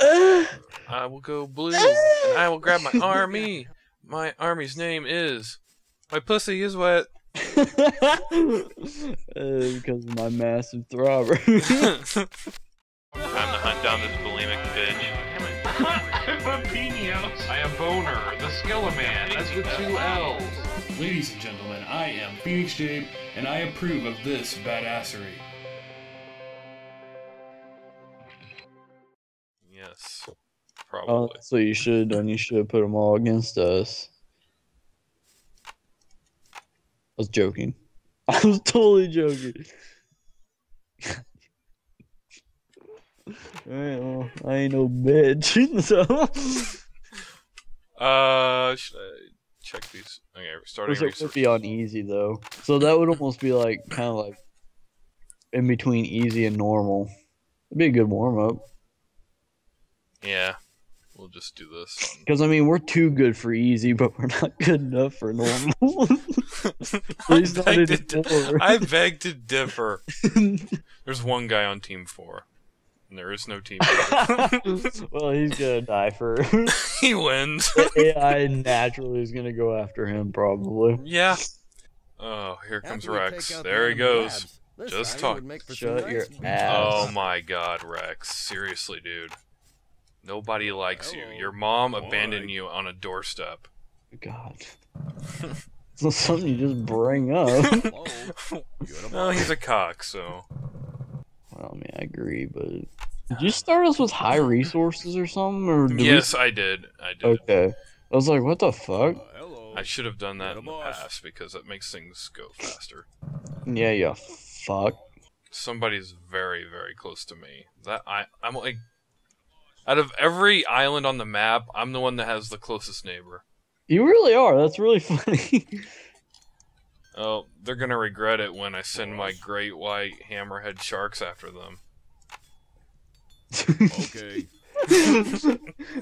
I will go blue, and I will grab my army. My army's name is... My pussy is wet. Because of my massive throbber. Time to hunt down this bulimic bitch. Pepinos. I am Boner, the Skeleman. That's with two L's. Ladies and gentlemen, I am PhoenixJape, and I approve of this badassery. Yes, probably. Oh, that's what you should have done. You should have put them all against us. I was joking. I was totally joking. Alright, well, I ain't no bitch, so... should I check these? Okay, we're starting research. It would be on easy, though. So that would almost be like, kind of like, in between easy and normal. It'd be a good warm-up. Yeah, we'll just do this. Because, I mean, we're too good for easy, but we're not good enough for normal. I beg to differ. There's one guy on Team 4. There is no team. Well, he's gonna die first. He wins. AI naturally is gonna go after him, probably. Yeah. Oh, here comes Rex. There he goes. Just talk. Shut your ass. Oh my God, Rex. Seriously, dude. Nobody likes you. Your mom abandoned you on a doorstep. God. It's something you just bring up. Well, he's a cock, so. I mean, I agree, but did you start us with high resources or something? Or yes, I did. I did. Okay, I was like, what the fuck? I should have done that in the past because that makes things go faster. Yeah, yeah. Fuck. Somebody's very, very close to me. That I'm like, out of every island on the map, I'm the one that has the closest neighbor. You really are. That's really funny. Oh, they're going to regret it when I send my great white hammerhead sharks after them. Okay.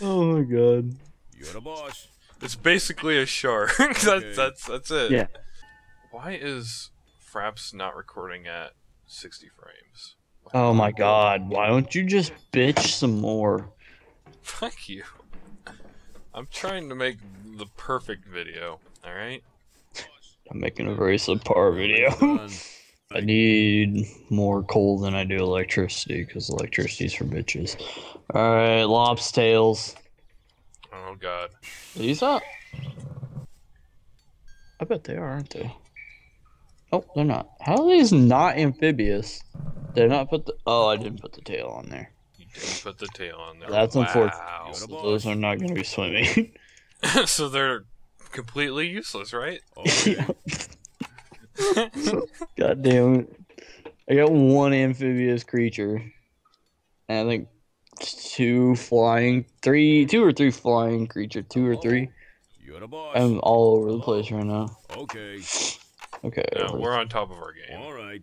Oh my God. You're the boss. It's basically a shark. That's it. Yeah. Why is Fraps not recording at 60 frames? Oh my God. Why don't you just bitch some more? Fuck you. I'm trying to make the perfect video, all right? I'm making a very subpar video. I need more coal than I do electricity, because electricity's for bitches. Alright, Lobstails. Oh God. Are these up? I bet they are, aren't they? Oh, they're not. How are these not amphibious? They're not put the... Oh, I didn't put the tail on there. You didn't put the tail on there. That's unfortunate. So those are not going to be swimming. So they're... completely useless, right? Yeah. God damn it. I got one amphibious creature. And I think two or three flying creature. You're the boss. I'm all over the place right now. Okay. Okay. No, we're on top of our game. Alright.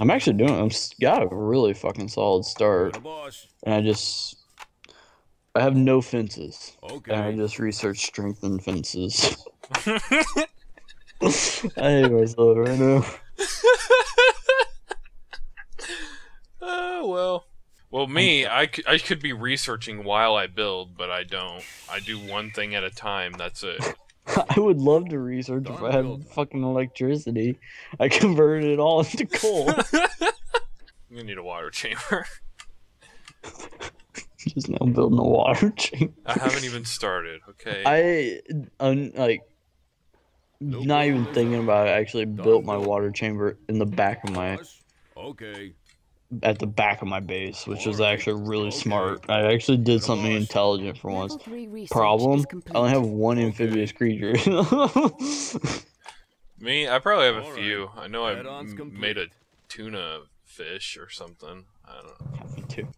I'm actually doing it. I've got a really fucking solid start. You're the boss. And I have no fences. Okay. And I just researched strength and fences. I hate myself right now. Oh, well. Well, me, I could be researching while I build, but I don't. I do one thing at a time, that's it. I would love to research if I had fucking electricity. I converted it all into coal. I'm gonna need a water chamber. Just now building a water chamber. I haven't even started, okay? I'm like, not even thinking about it. I actually built my water chamber in the back of my... Okay. At the back of my base, which is actually really smart. I actually did something intelligent for once. Problem? I only have one amphibious creature. Me? I probably have a few. I know I made a tuna fish or something. I don't know. Me too.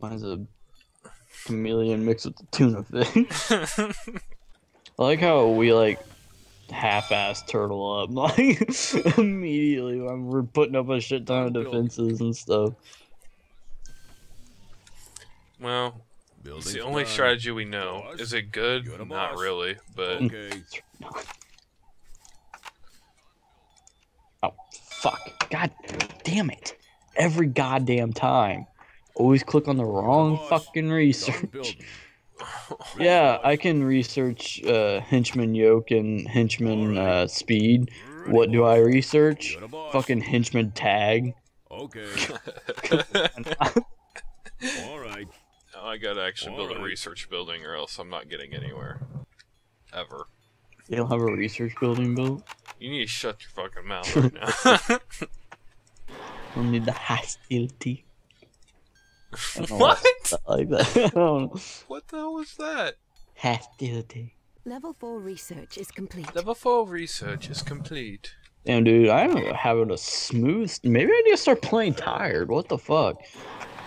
Mine's a... chameleon mixed with the tuna fish. I like how we like half-ass turtle up like immediately when we're putting up a shit ton of defenses and stuff. Well, it's the only strategy we know. Is it good? Not really, but oh fuck! God damn it! Every goddamn time. Always click on the wrong fucking research. Yeah, I can research henchman yoke and henchman speed. What do I research? Fucking henchman tag. Okay. Alright. I gotta actually build a research building or else I'm not getting anywhere. Ever. You don't have a research building built? You need to shut your fucking mouth right now. I need the hostility. What? Like that. What the hell was that? Hostility. Level 4 research is complete. Level 4 research is complete. Damn, dude, I'm having a smooth... Maybe I need to start playing tired. What the fuck?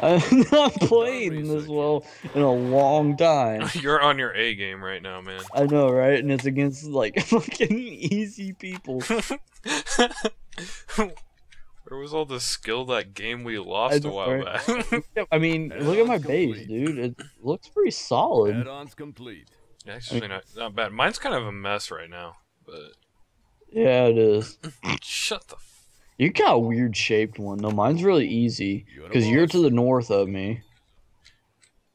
I've not played this well in a long time. You're on your A game right now, man. I know, right? And it's against, like, fucking easy people. Where was all the skill that game we lost a while back? I mean, look at my base, dude. It looks pretty solid. Add-ons complete. Actually, not bad. Mine's kind of a mess right now, but... Yeah, it is. Shut the fuck up. You got a weird shaped one though. Mine's really easy because you're to the north of me.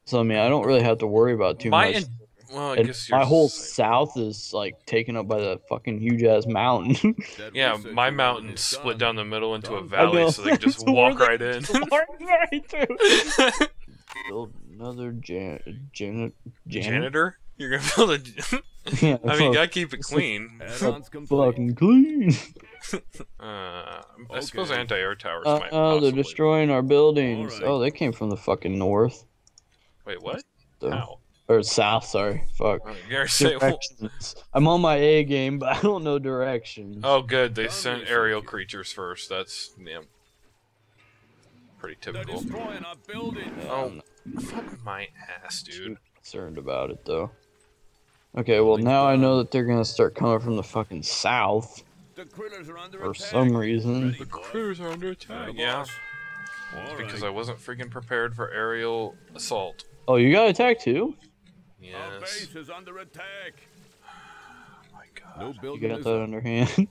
So I mean, I don't really have to worry about too much. Well, I guess my whole south is like taken up by the fucking huge ass mountain. Yeah, my mountain's split down the middle into a valley, so they can just walk right in. Right through. Build another janitor. You're gonna build a. Yeah, I mean, you gotta keep it clean. Fucking clean. I suppose anti-air towers might possibly. They're destroying our buildings. Right. Oh, they came from the fucking north. Wait, what? How? Or south, sorry. Fuck. I'm on my A game, but I don't know directions. Oh, good. They sent aerial creatures first. That's pretty typical. They're destroying our building. Oh, fuck my ass, dude. I'm concerned about it, though. Okay, well, now I know that they're gonna start coming from the fucking south. The Krillers are under attack. For some reason. The Krillers are under attack. Yeah. It's because I wasn't freaking prepared for aerial assault. Oh, you got attacked too? Yes. Our base is under attack. Oh my god. No, you got that underhand. Yeah.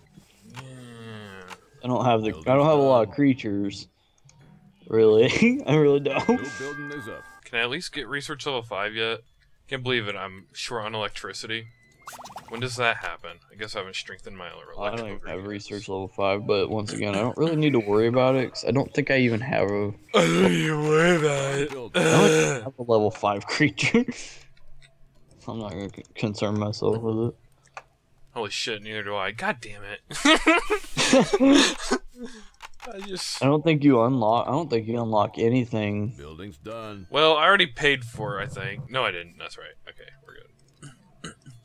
I don't have a lot of creatures. Really? I really don't. No building is up. Can I at least get research level 5 yet? Can't believe it, I'm short on electricity. When does that happen? I guess I haven't strengthened my electrical. I don't even have research level 5, but once again, I don't really need to worry about it, because I don't think I even have a... I don't need to worry about it. I don't have a level 5 creature. I'm not going to concern myself with it. Holy shit, neither do I. God damn it. I don't think you unlock anything. Building's done. Well, I already paid for it, I think. No, I didn't. That's right. Okay, we're good.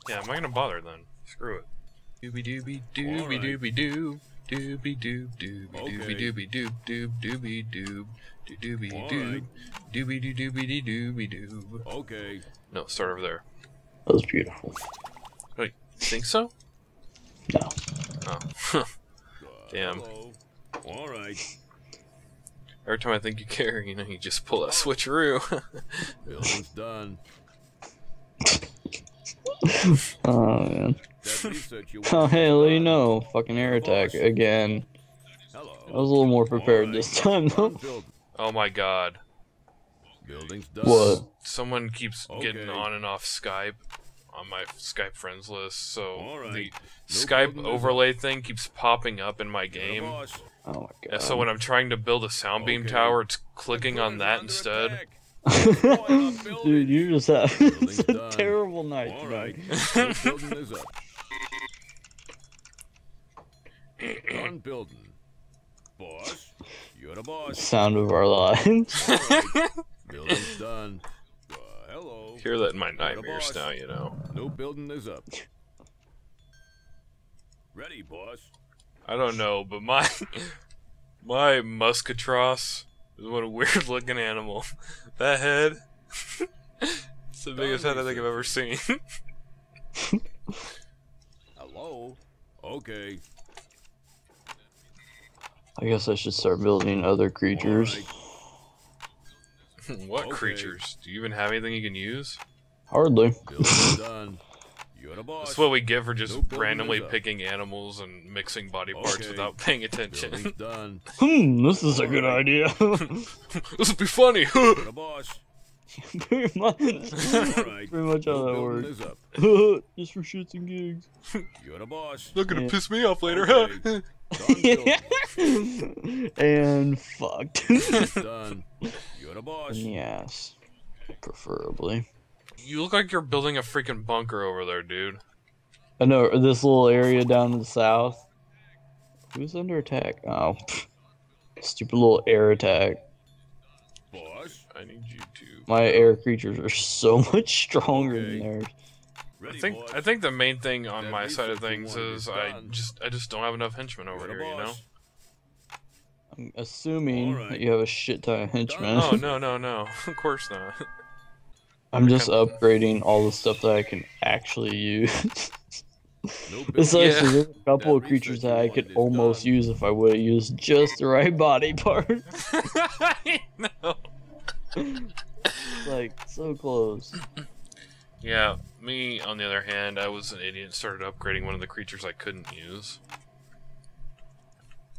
Yeah, am I gonna bother then? Screw it. Doobie doobie doobie doobie doo. Doobie doob doob doobie doobie doob doob doobie doob doobie doob doobie doo doobie doobie doob. Okay. No, start over there. That was beautiful. Wait, you think so? No. Oh. Damn. All right. Every time I think you care, you know, you just pull that switcheroo. Building's done. Oh man. Oh hey, let you know, fucking air attack again. Hello. I was a little more prepared this time though. Oh my god. Building's done. What? Someone keeps getting on and off Skype. On my Skype friends list, so the Skype overlay thing keeps popping up in my game. Oh my god. And so when I'm trying to build a sound beam tower, it's clicking on that instead. Dude, you just have it's a terrible night. All right. Building. Boss, you're the boss. Sound of our lives. Building's done. Hello. Hear that in my nightmares now, you know. No building is up. Ready, boss. I don't know, but my muscatros is what a weird looking animal. That head, it's the biggest head I think I've ever seen. Hello. Okay. I guess I should start building other creatures. What creatures? Do you even have anything you can use? Hardly. That's what we get for just randomly picking animals and mixing body parts without paying attention. Done. This is a good idea. This would be funny. Pretty much. Pretty much how that works. Just for shits and gigs. You're the boss. They're gonna piss me off later, huh? And fucked. Done. You're the boss. Yes. Preferably. You look like you're building a freaking bunker over there, dude. I know, this little area down to the south. Who's under attack? Oh. Stupid little air attack. Boss, I need you to... My air creatures are so much stronger than theirs. I think the main thing on my side of things is I just don't have enough henchmen over here, you know? I'm assuming that you have a shit ton of henchmen. Oh, no. Of course not. I'm just upgrading all the stuff that I can actually use. It's actually there's a couple of creatures that I could almost use if I would have used just the right body part. I know. Like, so close. Yeah, me, on the other hand, I was an idiot and started upgrading one of the creatures I couldn't use.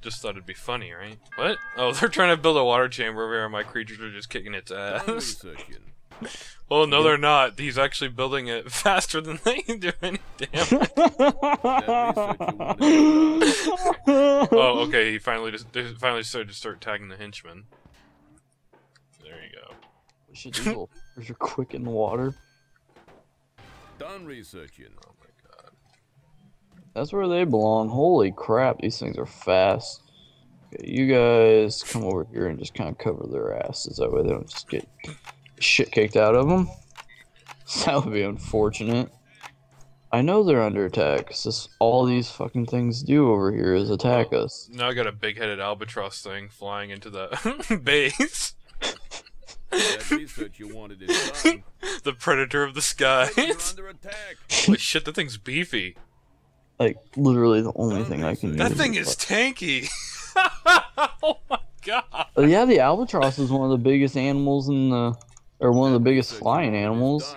Just thought it'd be funny, right? What? Oh, they're trying to build a water chamber over here and my creatures are just kicking its ass. Well, no, they're not. He's actually building it faster than they can do any damage. Oh, okay. He finally they finally started to start tagging the henchmen. There you go. We should do little creatures quick in the water. Done researching. Oh my god. That's where they belong. Holy crap! These things are fast. Okay, you guys come over here and just kind of cover their asses. That way they don't just get shit kicked out of them. That would be unfortunate. I know they're under attack, because all these fucking things do over here is attack us. Now I got a big-headed albatross thing flying into the base. That research you wanted is done. The predator of the skies. Under attack. Holy shit, that thing's beefy. Like, literally the only thing I can do. That thing is tanky! Oh my god! Yeah, the albatross is one of the biggest animals in the... Or one of the biggest flying animals.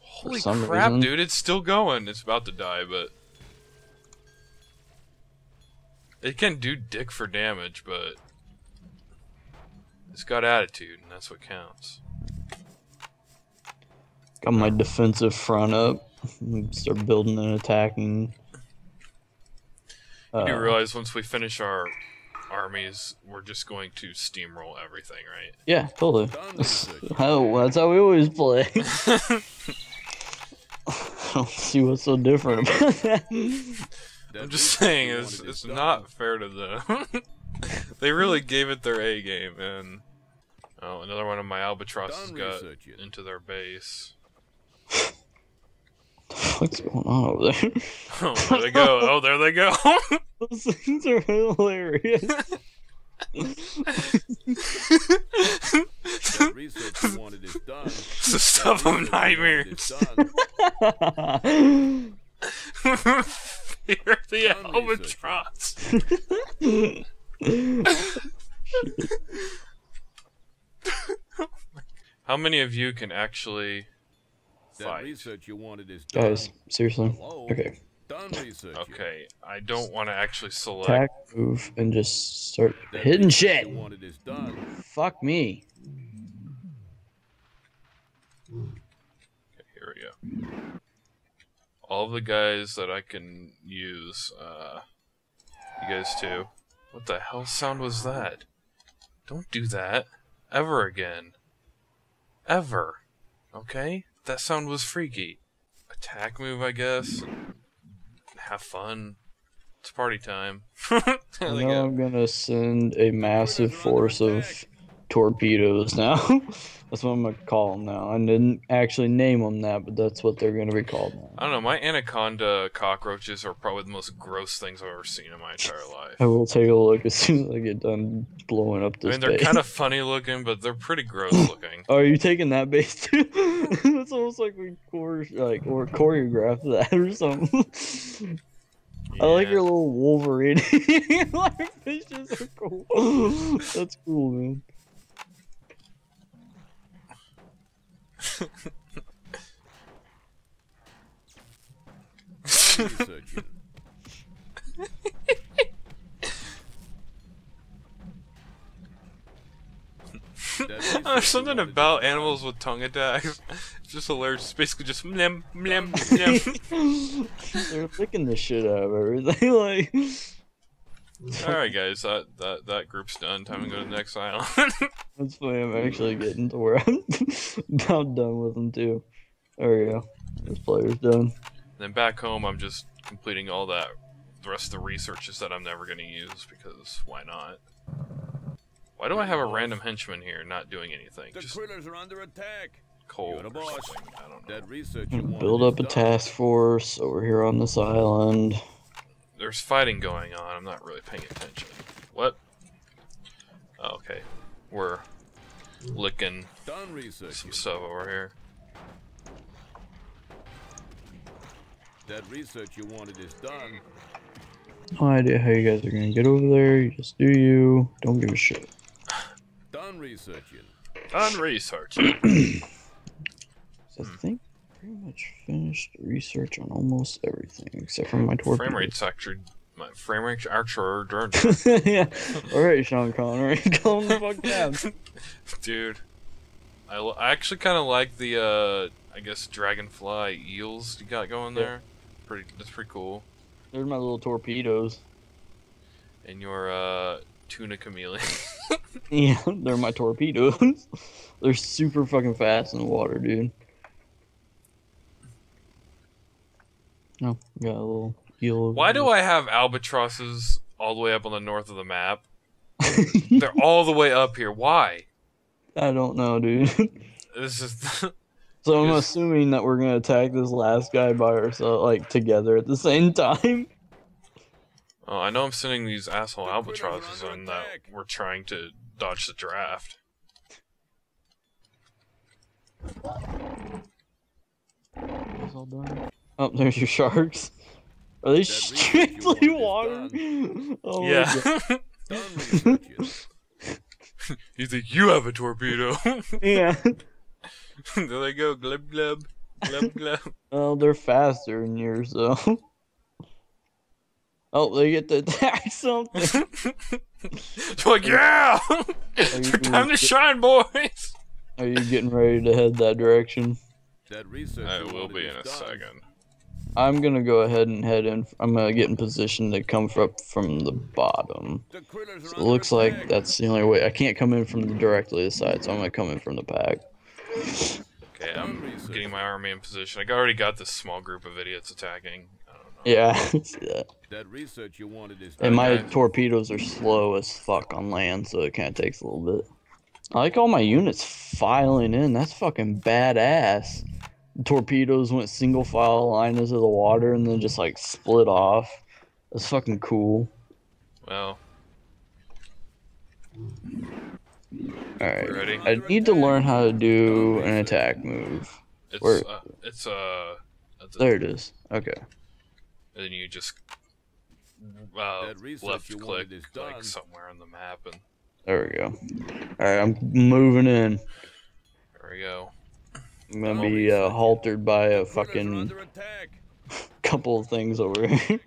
Holy crap, dude. It's still going. It's about to die, but... It can do dick for damage, but... It's got attitude, and that's what counts. Got my defensive front up. Start building and attacking. You do realize once we finish our... armies, we're just going to steamroll everything, right? Yeah, totally. Oh, that's how we always play. I don't see what's so different about that. I'm just saying, it's not fair to them. They really gave it their A game, and oh, another one of my albatrosses got into their base. What's going on over there? Oh, there they go. Oh, there they go. Those things are hilarious. The research you wanted is done. It's the stuff of nightmares. Fear the albatross. How many of you can actually... That research you wanted is done. Guys, seriously. Hello? Okay. Done research. Okay, I don't want to actually select. Attack, move, and just start hitting shit. Fuck me. Okay, here we go. All the guys that I can use, you guys too. What the hell sound was that? Don't do that. Ever again. Ever. Okay? That sound was freaky. Attack move, I guess. Have fun. It's party time. Now I'm gonna send a massive force of torpedoes now. That's what I'm gonna call them now. I didn't actually name them that, but that's what they're gonna be called now. I don't know, my anaconda cockroaches are probably the most gross things I've ever seen in my entire life. I will take a look as soon as I get done blowing up this base. I mean, they're kind of funny looking, but they're pretty gross looking. Are you taking that base too? It's almost like we choreographed that or something. Yeah. I like your little Wolverine. Like, fishes are cool. That's cool, man. surgeon. There's something about animals with tongue attacks. It's just hilarious. It's basically just mlem, mlem, mlem. They're flicking the shit out of everything. Like. Alright, guys, that group's done. Time to go to the next island. That's funny. I'm actually getting to where I'm about done with them, too. There we go. This player's done. Then back home, I'm just completing all that. The rest of the researches that I'm never going to use because why not? Why do I have a random henchman here not doing anything? The Krillers are under attack. Cold or something. I don't know. That research you build up a task force over here on this island. There's fighting going on. I'm not really paying attention. What? Oh, okay. We're licking some stuff over here. That research you wanted is done. No idea how you guys are gonna get over there. You just do you. Don't give a shit. Done researching. Done researching. So I think pretty much finished research on almost everything except for my torpedo. Frame rate sector. My frame rate actually turned. Yeah. All right, Sean Connery, calm the fuck down, dude. I actually kind of like the I guess dragonfly eels you got going there. Yeah. That's pretty cool. There's my little torpedoes. And your tuna chameleon. Yeah, they're my torpedoes. They're super fucking fast in the water, dude. Oh, got a little eel. Why do I have albatrosses all the way up on the north of the map? They're all the way up here. Why? I don't know, dude. This is. So I'm assuming that we're gonna attack this last guy by ourselves, like together at the same time. Oh, I know I'm sending these asshole albatrosses on that we're trying to dodge the draft. All done. Oh, there's your sharks. Are they strictly water? Oh, yeah. He's like, you have a torpedo. Yeah. There they go, glub glub, glub glub. Oh, they're faster than yours though. Oh, they get to attack something. They're like, yeah, it's your time to shine, boys. Are you getting ready to head that direction? That research I will be in a second. I'm gonna go ahead and head in. I'm gonna get in position to come up from the bottom. So it looks like that's the only way. I can't come in from directly the side, so I'm gonna come in from the back. Okay, I'm getting my army in position. I already got this small group of idiots attacking. I don't know. Yeah, I see that. That research you wanted is and my torpedoes are slow as fuck on land, so it kind of takes a little bit. I like all my units filing in. That's fucking badass. Torpedoes went single file line into the water and then just like split off. That's fucking cool. Well. Alright, ready? I need to learn how to do an attack move. There it is. Okay. And then you just left click like somewhere on the map and. There we go. Alright, I'm moving in. There we go. I'm gonna be haltered by a fucking couple of things over here.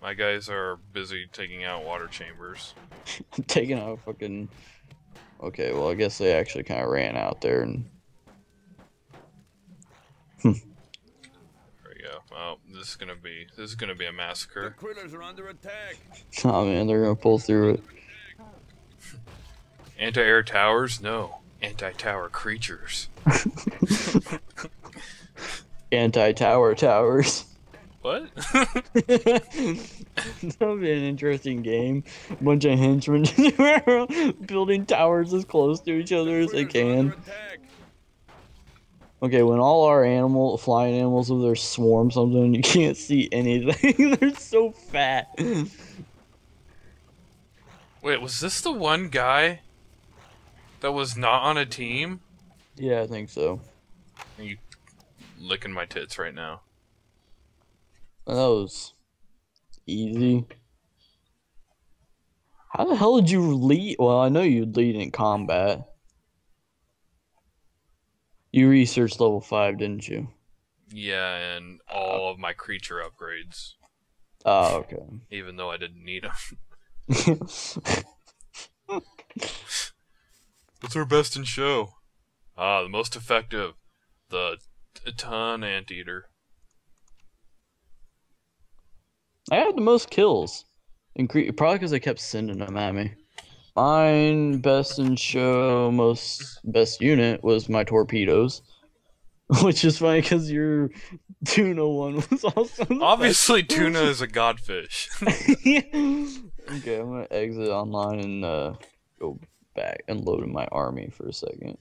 My guys are busy taking out water chambers. Taking out fucking. Okay, well I guess they actually kind of ran out there and. There we go. Oh, this is gonna be a massacre. The Krillers are under attack. Oh man, they're gonna pull through it. Anti-air towers? No. Anti-tower creatures. Anti-tower towers. What? That'll be an interesting game. A bunch of henchmen building towers as close to each other as they can. Okay, when all our flying animals of their swarm something, you can't see anything. They're so fat. Wait, was this the one guy that was not on a team? Yeah, I think so. Are you licking my tits right now? That was easy. How the hell did you lead? Well, I know you'd lead in combat. You researched level 5, didn't you? Yeah, and all of my creature upgrades. Oh, okay. Even though I didn't need them. What's our best in show? The most effective. The ton anteater. I had the most kills. Probably because I kept sending them at me. Mine, best in show, best unit was my torpedoes. Which is funny because your tuna one was also. Obviously, tuna is a godfish. Yeah. Okay, I'm gonna exit online and go back and load in my army for a second.